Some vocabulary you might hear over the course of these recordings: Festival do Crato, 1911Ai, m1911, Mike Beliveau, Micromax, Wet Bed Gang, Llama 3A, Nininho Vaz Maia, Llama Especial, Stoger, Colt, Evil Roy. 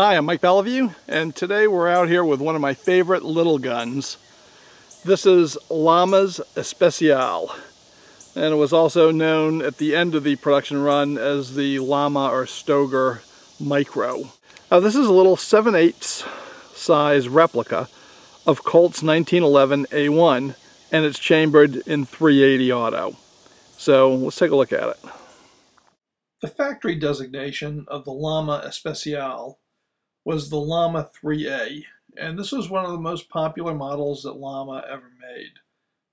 Hi, I'm Mike Beliveau, and today we're out here with one of my favorite little guns. This is Llama Especial, and it was also known at the end of the production run as the Llama or Stoger Micro. Now this is a little 7/8 size replica of Colt's 1911 A1, and it's chambered in .380 auto. So let's take a look at it. The factory designation of the Llama Especial was the Llama 3A, and this was one of the most popular models that Llama ever made.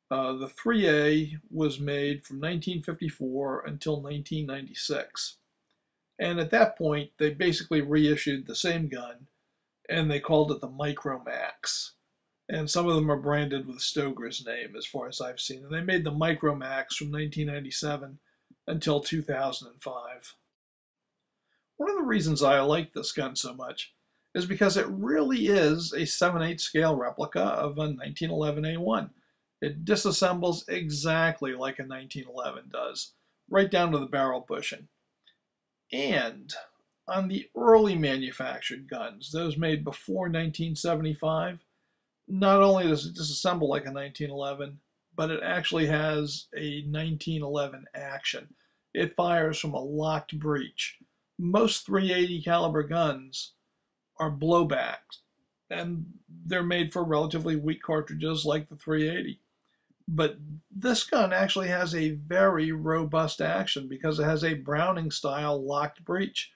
The 3A was made from 1954 until 1996, and at that point they basically reissued the same gun and they called it the Micromax, and some of them are branded with Stoger's name as far as I've seen, and they made the Micromax from 1997 until 2005. One of the reasons I like this gun so much is because it really is a 7/8 scale replica of a 1911 A1. It disassembles exactly like a 1911 does, right down to the barrel bushing. And on the early manufactured guns, those made before 1975, not only does it disassemble like a 1911, but it actually has a 1911 action. It fires from a locked breech. Most .380 caliber guns are blowbacks, and they're made for relatively weak cartridges like the .380. But this gun actually has a very robust action because it has a Browning-style locked breech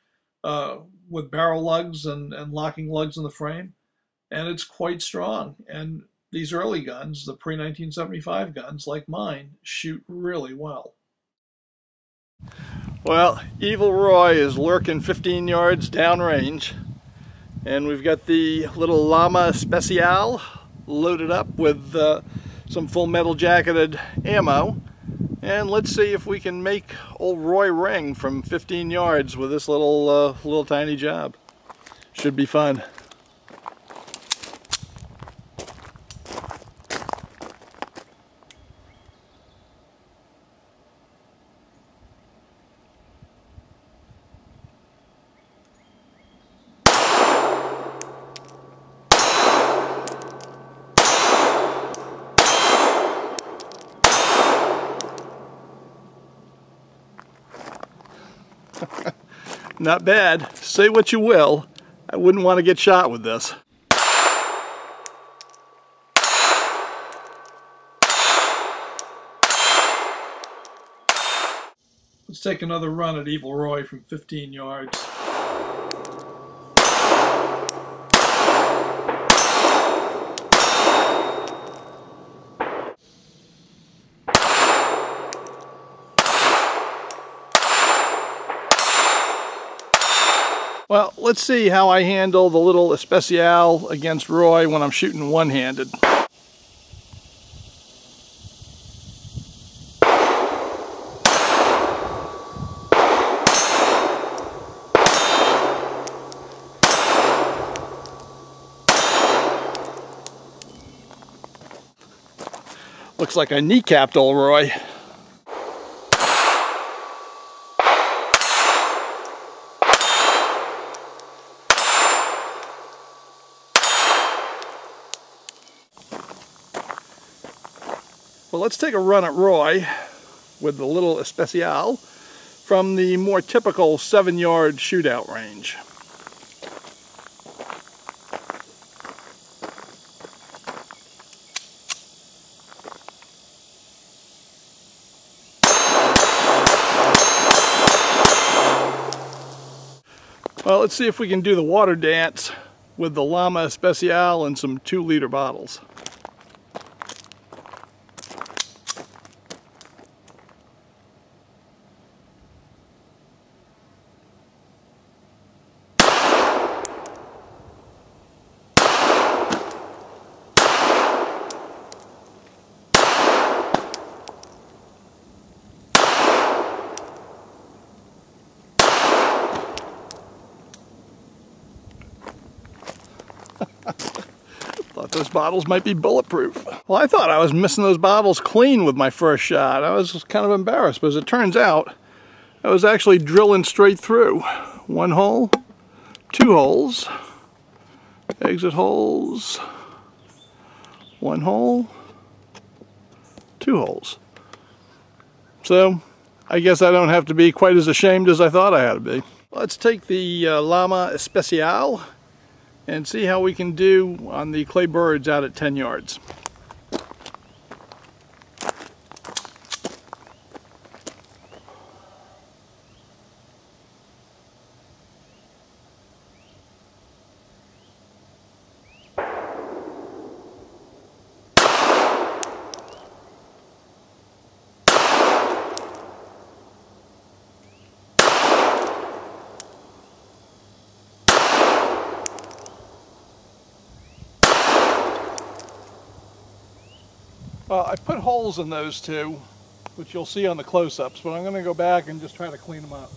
with barrel lugs and locking lugs in the frame, and it's quite strong. And these early guns, the pre-1975 guns like mine, shoot really well. Well, Evil Roy is lurking 15 yards downrange, and we've got the little Llama Especial loaded up with some full metal jacketed ammo, and let's see if we can make old Roy ring from 15 yards with this little tiny job. Should be fun. Not bad. Say what you will, I wouldn't want to get shot with this. Let's take another run at Evil Roy from 15 yards. Well, let's see how I handle the little Especial against Roy when I'm shooting one-handed. Looks like I kneecapped old Roy. Well, let's take a run at Roy with the little Especial from the more typical 7-yard shootout range. Well, let's see if we can do the water dance with the Llama Especial and some 2-liter bottles. Thought those bottles might be bulletproof. Well, I thought I was missing those bottles clean with my first shot. I was kind of embarrassed, but as it turns out, I was actually drilling straight through. One hole, two holes, exit holes, one hole, two holes. So I guess I don't have to be quite as ashamed as I thought I had to be. Let's take the Llama Especial and see how we can do on the clay birds out at 10 yards. I put holes in those two, which you'll see on the close-ups, but I'm going to go back and just try to clean them up.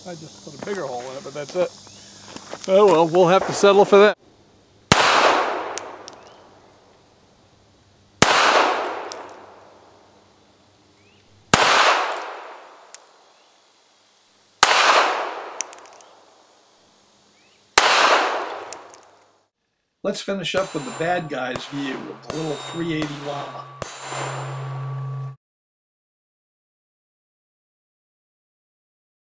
I just put a bigger hole in it, but that's it. Oh well, we'll have to settle for that. Let's finish up with the bad guy's view of the little 380 llama.